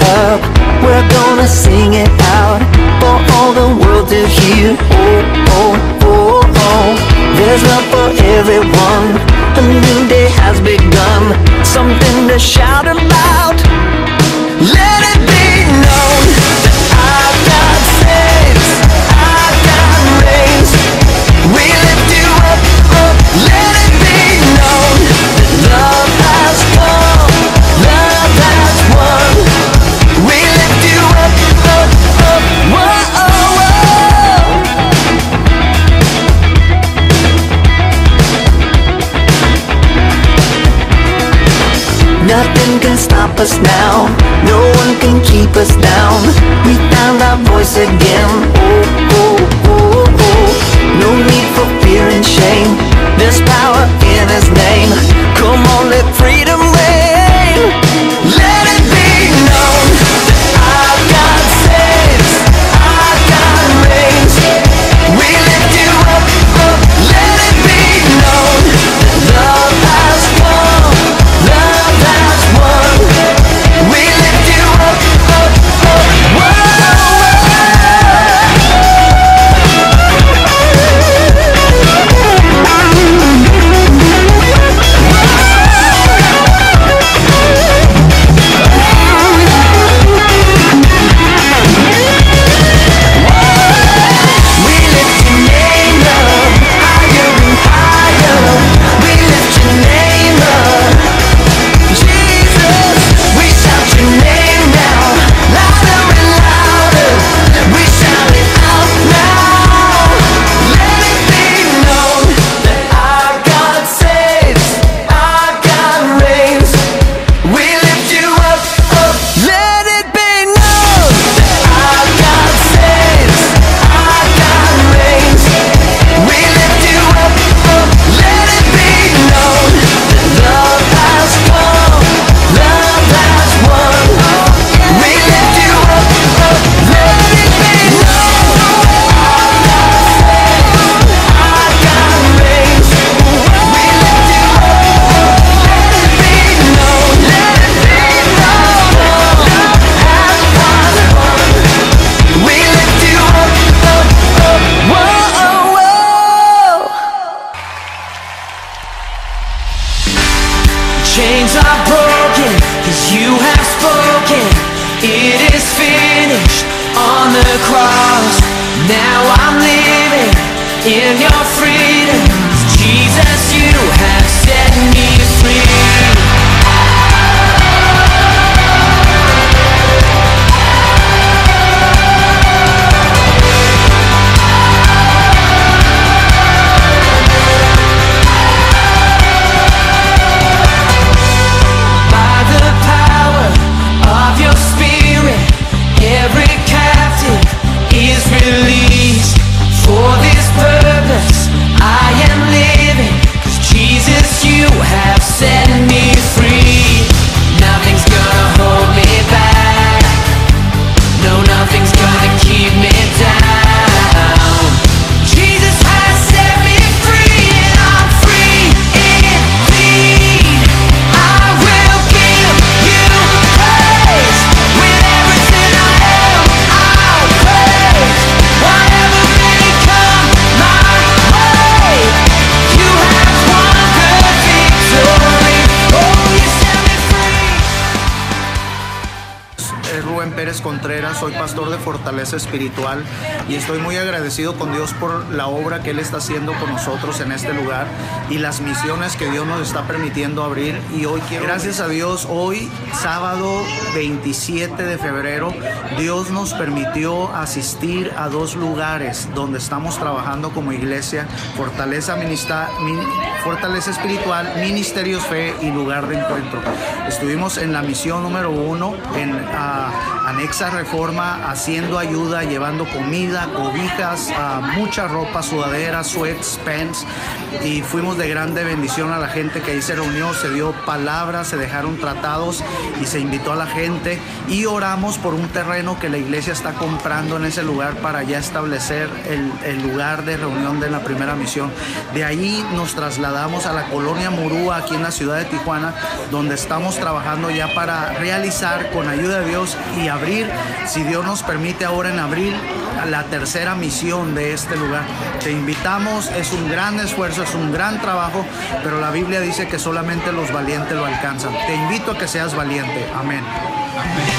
up. We're gonna sing it out for all the world to hear. Oh, oh, oh, oh. There's love for everyone. A new day has begun. Something to shout about. Let it be known that our God saves, our God reigns. We lift you up, up. Let it be known that love has come, love has won. We lift you up, up, up. Whoa, oh, whoa. Nothing can stop us now. No one can keep us down. We found our voice again. Oh, oh, oh, oh. No need for fear and shame. There's power in His name. Come on, let freedom reign. Let it be known that our God saves, our God reigns. We lift you up, up. Let it be known that love has come, love has won. We lift you up, up, up. Whoa, we lift your name up, higher and higher. We lift your name up, Jesus. We shout your name now, louder and louder. We shout it out now. Let it be known that our God saves, our God reigns. We lift you up, up. Let it be known that our God saves, our God reigns. We lift you up, up. Let it be known that love has come, love has won. We lift you up, up. Let it be known that our God saves, our God reigns. We lift you up, up. Let it be known, let it be known that love has won. We lift you up, up, up. Whoa, whoa. Chains are broken, cause you have spoken. It is finished on the cross. Now I'm living in your freedom. 'Cause Jesus, you have set me free. By the power of your spirit, every captive is released. For this purpose, I am living. 'Cause Jesus, you have set me free. Nothing's gonna hold me back. No, nothing's gonna keep me down. Jesus has set me free, and I'm free indeed. I will give you praise with everything I am. I'll praise whatever may come my way. You have won the victory. Oh, you set me free. Es Rubén Pérez Contreras, soy pastor de Fortaleza Espiritual y estoy muy agradecido con Dios por la obra que Él está haciendo con nosotros en este lugar y las misiones que Dios nos está permitiendo abrir. Y hoy quiero, gracias a Dios, hoy sábado 27 de febrero, Dios nos permitió asistir a dos lugares donde estamos trabajando como iglesia, Fortaleza Espiritual, Ministerios Fe y Lugar de Encuentro. Estuvimos en la misión número 1 en Anexa Anexa Reforma, haciendo ayuda, llevando comida, cobijas, mucha ropa, sudaderas, sweats, pants, y fuimos de grande bendición a la gente que ahí se reunió, se dio palabras, se dejaron tratados y se invitó a la gente, y oramos por un terreno que la iglesia está comprando en ese lugar para ya establecer el lugar de reunión de la primera misión. De ahí nos trasladamos a la colonia Murúa, aquí en la ciudad de Tijuana, donde estamos trabajando ya para realizar, con ayuda de Dios, y abrir, si Dios nos permite ahora en abril, la tercera misión de este lugar. Te invitamos, es un gran esfuerzo, es un gran trabajo, pero la Biblia dice que solamente los valientes lo alcanzan. Te invito a que seas valiente. Amén. Amén.